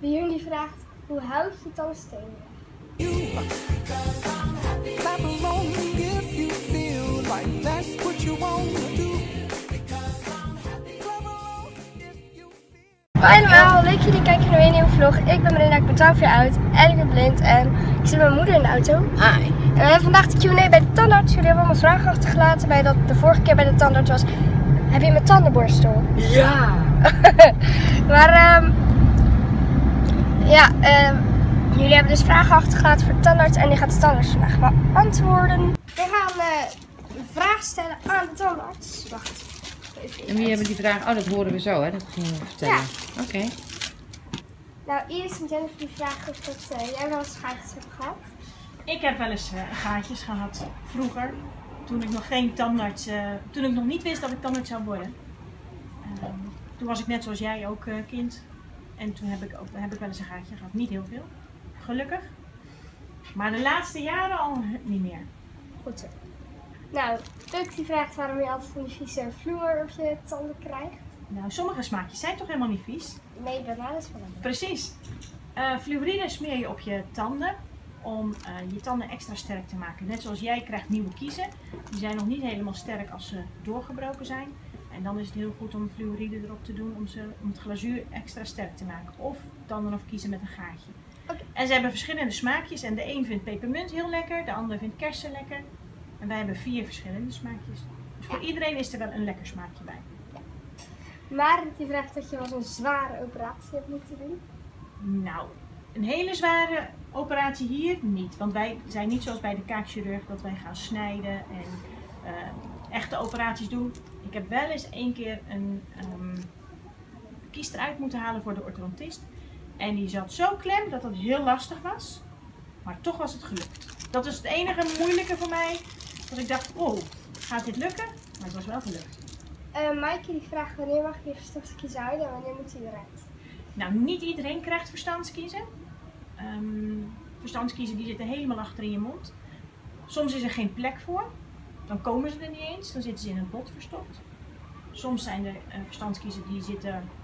Wie jullie vraagt, hoe houd je dan stenen weg? Hoi allemaal, leuk jullie kijken naar een nieuwe vlog. Ik ben Marina, ik ben 12 jaar oud en ik ben blind en ik zit met mijn moeder in de auto. Hi. En we hebben vandaag de Q&A bij de tandarts. Jullie hebben allemaal vragen achtergelaten bij dat de vorige keer bij de tandarts was. Heb je mijn tandenborstel? Ja! Maar jullie hebben dus vragen achtergelaten voor de tandarts en die gaat de tandarts vandaag beantwoorden. We gaan een vraag stellen aan de tandarts. Wacht. En wie hebben die vragen? Oh, dat horen we zo, hè? Dat gingen we vertellen. Ja. Oké. Okay. Nou, Iris en Jennifer die vragen of dat jij wel eens gaatjes hebt gehad. Ik heb wel eens gaatjes gehad vroeger. Toen ik nog geen tandarts, toen ik nog niet wist dat ik tandarts zou worden. Toen was ik net zoals jij ook kind. En toen heb ik wel eens een gaatje gehad. Niet heel veel, gelukkig. Maar de laatste jaren al niet meer. Goed zo. Nou, Puk die vraagt waarom je altijd van die vieze vloer op je tanden krijgt. Nou, sommige smaakjes zijn toch helemaal niet vies? Nee, bananen is wel een. Precies. Fluoride smeer je op je tanden om je tanden extra sterk te maken. Net zoals jij krijgt nieuwe kiezen. Die zijn nog niet helemaal sterk als ze doorgebroken zijn. En dan is het heel goed om fluoride erop te doen om het glazuur extra sterk te maken. Of tanden of kiezen met een gaatje. Okay. En ze hebben verschillende smaakjes. En de een vindt pepermunt heel lekker, de ander vindt kersen lekker. En wij hebben 4 verschillende smaakjes. Dus voor iedereen is er wel een lekker smaakje bij. Ja. Maar die vraagt dat je wel zo'n zware operatie hebt moeten doen. Nou, een hele zware operatie hier niet. Want wij zijn niet zoals bij de kaakchirurg dat wij gaan snijden en echte operaties doen. Ik heb wel eens één keer een kies eruit moeten halen voor de orthodontist. En die zat zo klem dat heel lastig was. Maar toch was het gelukt. Dat is het enige moeilijke voor mij. Dat ik dacht, oh, gaat dit lukken? Maar het was wel gelukt. Maaike die vraagt, wanneer mag je verstandskiezen houden en wanneer moet hij eruit? Nou, niet iedereen krijgt verstandskiezen. Verstandskiezen die zitten helemaal achter in je mond. Soms is er geen plek voor. Dan komen ze er niet eens. Dan zitten ze in een bot verstopt. Soms zijn er verstandskiezen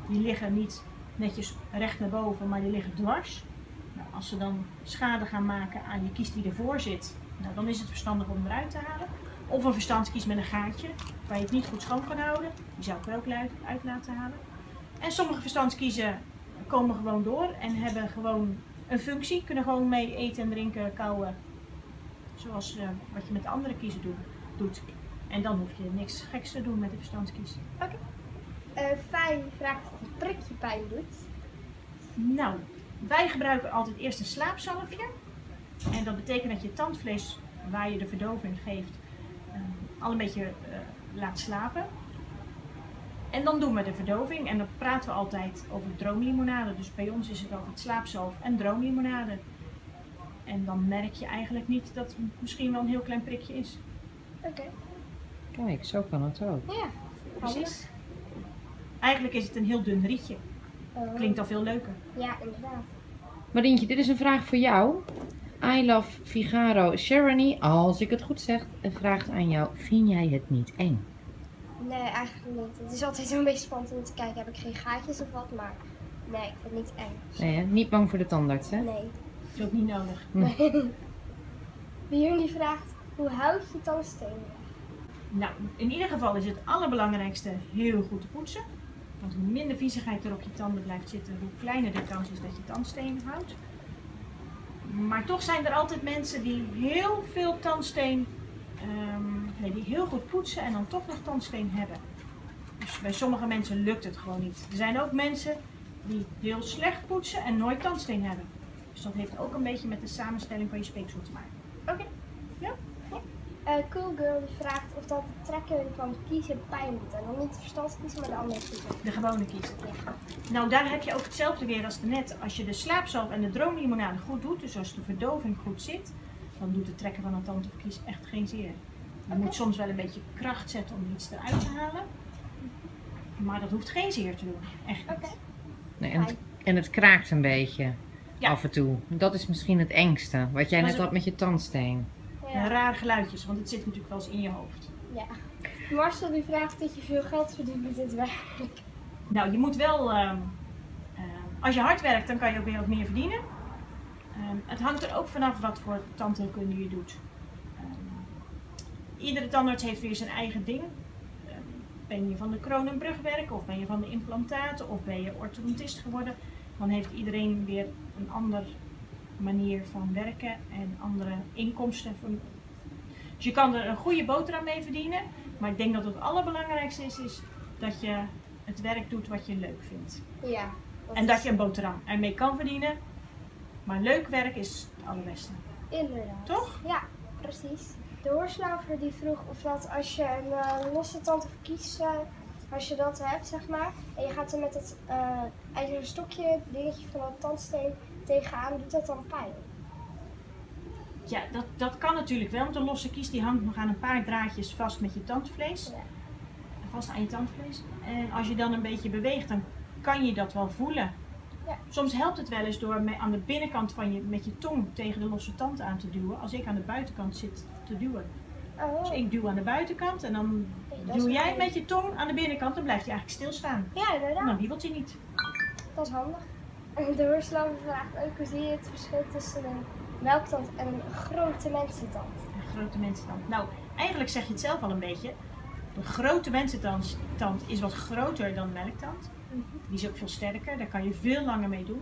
die liggen niet netjes recht naar boven, maar die liggen dwars. Nou, als ze dan schade gaan maken aan je kies die ervoor zit, nou, dan is het verstandig om eruit te halen. Of een verstandskies met een gaatje, waar je het niet goed schoon kan houden. Die zou ik er ook uit laten halen. En sommige verstandskiezen komen gewoon door en hebben gewoon een functie. Kunnen gewoon mee eten en drinken, kauwen. Zoals wat je met de andere kiezen doet. En dan hoef je niks geks te doen met de verstandskies. Oké. Fijn vraagt of een prikje pijn doet. Nou, wij gebruiken altijd eerst een slaapzalfje. En dat betekent dat je tandvlees, waar je de verdoving geeft, al een beetje laat slapen. En dan doen we de verdoving. En dan praten we altijd over droomlimonade. Dus bij ons is het altijd slaapzalf en droomlimonade. En dan merk je eigenlijk niet dat het misschien wel een heel klein prikje is. Oké. Kijk, zo kan het ook. Ja, precies. Eigenlijk is het een heel dun rietje. Klinkt al veel leuker. Ja, inderdaad. Marientje, dit is een vraag voor jou. I love Figaro Sherani, als ik het goed zeg, vraagt aan jou, vind jij het niet eng? Nee, eigenlijk niet. Het is altijd een beetje spannend om te kijken, heb ik geen gaatjes of wat, maar nee, ik vind het niet eng. Nee, hè? Niet bang voor de tandarts, hè? Nee. Dat is ook niet nodig. Nee. Wie jullie vraagt, hoe houd je tanden stevig? Nou, in ieder geval is het allerbelangrijkste heel goed te poetsen. Want hoe minder viezigheid er op je tanden blijft zitten, hoe kleiner de kans is dat je tandsteen houdt. Maar toch zijn er altijd mensen die heel veel tandsteen, die heel goed poetsen en dan toch nog tandsteen hebben. Dus bij sommige mensen lukt het gewoon niet. Er zijn ook mensen die heel slecht poetsen en nooit tandsteen hebben. Dus dat heeft ook een beetje met de samenstelling van je speeksel te maken. Oké. Ja? Cool girl die vraagt of dat het trekken van kiezen pijn doet. En dan niet de verstandskiezen, maar de andere kiezen. De gewone kiezen. Ja. Nou, daar heb je ook hetzelfde weer als net. Als je de slaapzalf en de droomlimonade goed doet, dus als de verdoving goed zit, dan doet het trekken van een tand of kies echt geen zeer. Je moet soms wel een beetje kracht zetten om iets eruit te halen. Maar dat hoeft geen zeer te doen. Echt niet. Nee, en het kraakt een beetje af en toe. Dat is misschien het engste. Wat jij net had met je tandsteen. Ja. Raar geluidjes, want het zit natuurlijk wel eens in je hoofd. Ja. Marcel die vraagt dat je veel geld verdient met dit werk. Nou, je moet wel Als je hard werkt, dan kan je ook weer wat meer verdienen. Het hangt er ook vanaf wat voor tandheelkunde je doet. Iedere tandarts heeft weer zijn eigen ding. Ben je van de kroon- en brugwerken, of ben je van de implantaten, of ben je orthodontist geworden? Dan heeft iedereen weer een andere manier van werken en andere inkomsten. Dus je kan er een goede boterham mee verdienen, maar ik denk dat het allerbelangrijkste is dat je het werk doet wat je leuk vindt. Ja. En dat je een boterham ermee kan verdienen. Maar leuk werk is het allerbeste. Inderdaad. Toch? Ja, precies. De hoorslaver die vroeg of dat als je een losse tand of kies, als je dat hebt, zeg maar, en je gaat er met het ijzeren stokje, dingetje van de tandsteen tegenaan, doet dat dan pijn? Ja, dat kan natuurlijk wel, want een losse kies die hangt nog aan een paar draadjes vast met je tandvlees. Ja. Vast aan je tandvlees. En als je dan een beetje beweegt, dan kan je dat wel voelen. Ja. Soms helpt het wel eens door aan de binnenkant van je, met je tong tegen de losse tand aan te duwen, als ik aan de buitenkant zit te duwen. Oh. Dus ik duw aan de buitenkant en dan duw jij met je tong aan de binnenkant, dan blijft hij eigenlijk stilstaan. Ja, inderdaad. En dan wiebelt hij niet. Dat is handig. En de hoorslaver vraagt ook, hoe zie je het verschil tussen een melktand en een grote mensentand? Een grote mensentand. Nou, eigenlijk zeg je het zelf al een beetje. De grote mensentand is wat groter dan melktand. Die is ook veel sterker, daar kan je veel langer mee doen.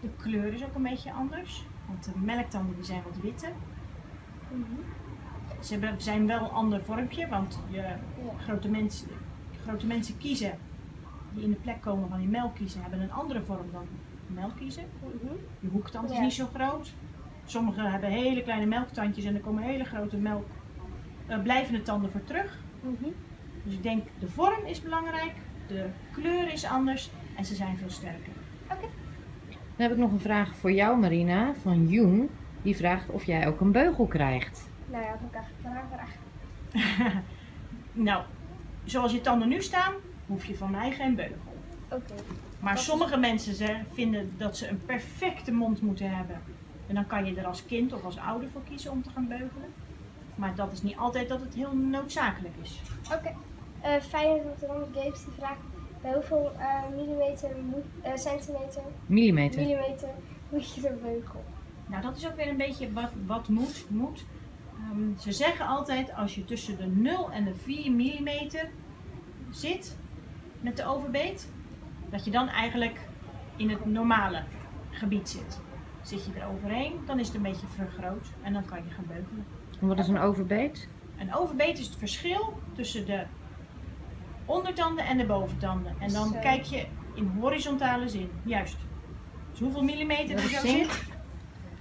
De kleur is ook een beetje anders, want de melktanden die zijn wat witte. Ze zijn wel een ander vormpje, want grote mensen kiezen die in de plek komen van die melkkiezen hebben een andere vorm dan melkkiezen. Je hoektand is niet zo groot. Sommigen hebben hele kleine melktandjes en er komen hele grote blijvende tanden voor terug. Dus ik denk, de vorm is belangrijk, de kleur is anders en ze zijn veel sterker. Okay. Dan heb ik nog een vraag voor jou, Marina, van Joen. Die vraagt of jij ook een beugel krijgt. Nou ja, dat moet ik eigenlijk wel vragen. Nou, zoals je tanden nu staan, hoef je van mij geen beugel. Okay. Maar dat sommige mensen vinden dat ze een perfecte mond moeten hebben. En dan kan je er als kind of als ouder voor kiezen om te gaan beugelen. Maar dat is niet altijd dat het heel noodzakelijk is. Oké. Feyenoord Rotterdam Games die vraagt bij hoeveel millimeter moet je een beugel? Nou, dat is ook weer een beetje wat moet. Ze zeggen altijd, als je tussen de 0 en de 4 millimeter zit met de overbeet, dat je dan eigenlijk in het normale gebied zit. Zit je er overheen, dan is het een beetje vergroot en dan kan je gaan beugelen. En wat is een overbeet? Een overbeet is het verschil tussen de ondertanden en de boventanden. En dan kijk je in horizontale zin. Juist. Dus hoeveel millimeter er zo zit?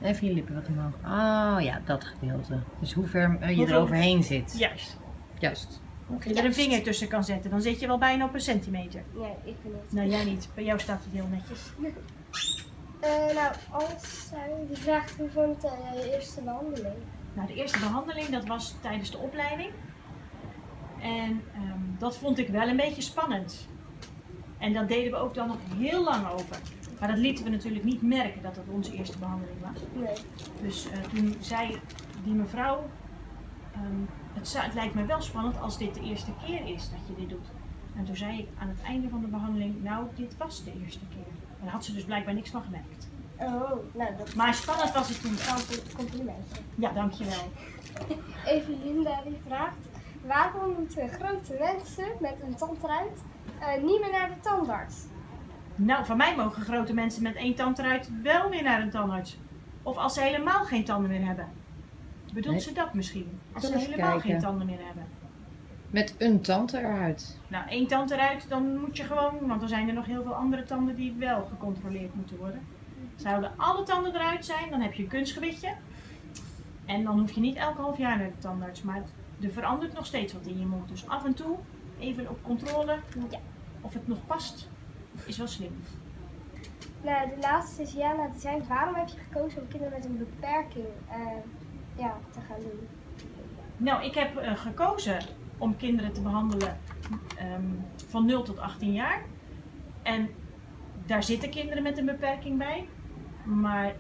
Even je lippen wat omhoog. Oh ja, dat gedeelte. Dus hoe ver je er overheen zit. Juist. Juist. Of je er een vinger tussen kan zetten, dan zit je wel bijna op een centimeter. Nee, ik vind het. Nou, jij niet. Bij jou staat het heel netjes. Nou, als je vraagt hoe vond je eerste behandeling? Nou, de eerste behandeling, dat was tijdens de opleiding. En dat vond ik wel een beetje spannend. En dat deden we ook dan nog heel lang over. Maar dat lieten we natuurlijk niet merken dat dat onze eerste behandeling was. Nee. Dus toen zei die mevrouw, het lijkt me wel spannend als dit de eerste keer is dat je dit doet. En toen zei ik aan het einde van de behandeling, nou, dit was de eerste keer. En daar had ze dus blijkbaar niks van gemerkt. Oh, nou, dat... Maar spannend was het toen. Complimentje. Ja, dankjewel. Even Linda die vraagt, waarom moeten grote mensen met een tandruit niet meer naar de tandarts? Nou, van mij mogen grote mensen met één tandruit wel weer naar een tandarts. Of als ze helemaal geen tanden meer hebben. Bedoelt ze dat misschien? Als ze helemaal geen tanden meer hebben. Met een tand eruit? Nou, één tand eruit, dan moet je gewoon, want er zijn er nog heel veel andere tanden die wel gecontroleerd moeten worden. Zouden alle tanden eruit zijn, dan heb je een kunstgewichtje. En dan hoef je niet elke half jaar naar de tandarts, maar er verandert nog steeds wat in je mond. Dus af en toe, even op controle, of het nog past, is wel slim. Nou, de laatste is Jana, die zei, waarom heb je gekozen om kinderen met een beperking te gaan doen? Nou, ik heb gekozen om kinderen te behandelen van 0 tot 18 jaar. En daar zitten kinderen met een beperking bij, maar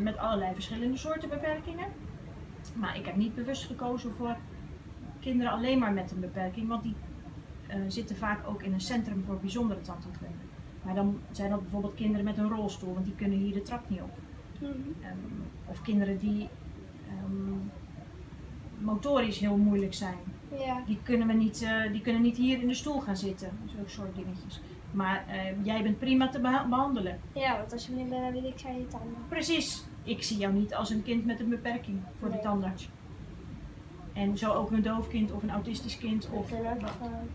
met allerlei verschillende soorten beperkingen. Maar ik heb niet bewust gekozen voor kinderen alleen maar met een beperking, want die zitten vaak ook in een centrum voor bijzondere tandheelkunde. Maar dan zijn dat bijvoorbeeld kinderen met een rolstoel, want die kunnen hier de trap niet op. Mm-hmm. Of kinderen die motorisch heel moeilijk zijn. Ja. Die kunnen niet hier in de stoel gaan zitten. Zo'n soort dingetjes. Maar jij bent prima te behandelen. Ja, want als je blind bent, dan weet ik zijn je tanden. Precies. Ik zie jou niet als een kind met een beperking voor de tandarts. En zo ook een doof kind of een autistisch kind. Of,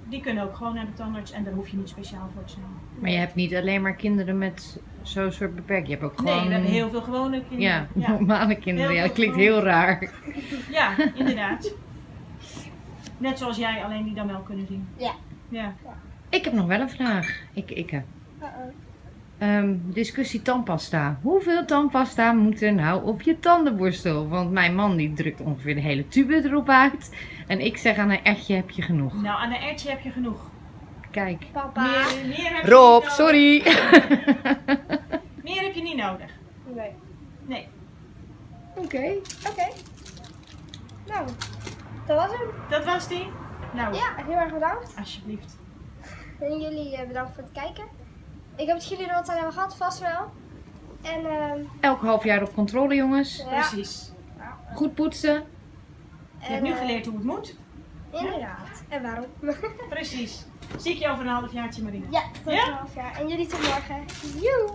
die kunnen ook gewoon naar de tandarts en daar hoef je niet speciaal voor te zijn. Maar je hebt niet alleen maar kinderen met zo'n soort beperking. Je hebt ook gewoon... Nee, we hebben heel veel gewone kinderen. Ja, ja. Normale kinderen. Ja, dat klinkt heel raar. Ja, inderdaad. Net zoals jij, alleen die dan wel kunnen zien. Ja. Ja. Ik heb nog wel een vraag. Discussie tandpasta. Hoeveel tandpasta moet er nou op je tandenborstel? Want mijn man die drukt ongeveer de hele tube erop uit. En ik zeg aan een ertje heb je genoeg. Nou, aan een ertje heb je genoeg. Kijk. Papa. Meer heb je Rob, niet sorry. Meer heb je niet nodig. Nee. Nee. Oké. Nou, dat was hem. Dat was die. Nou. Ja, heel erg bedankt. Alsjeblieft. En jullie bedankt voor het kijken. Ik heb het jullie er wat aan hebben gehad, vast wel. En, elk half jaar op controle, jongens. Ja. Precies. Goed poetsen. En, je hebt nu geleerd hoe het moet. Inderdaad. Ja. En waarom. Precies. Zie ik je over een halfjaartje, Marina. Ja, tot een halfjaar. En jullie tot morgen. Joe!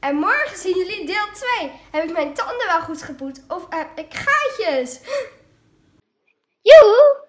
En morgen zien jullie deel 2. Heb ik mijn tanden wel goed gepoetst? Of heb ik gaatjes? Joe!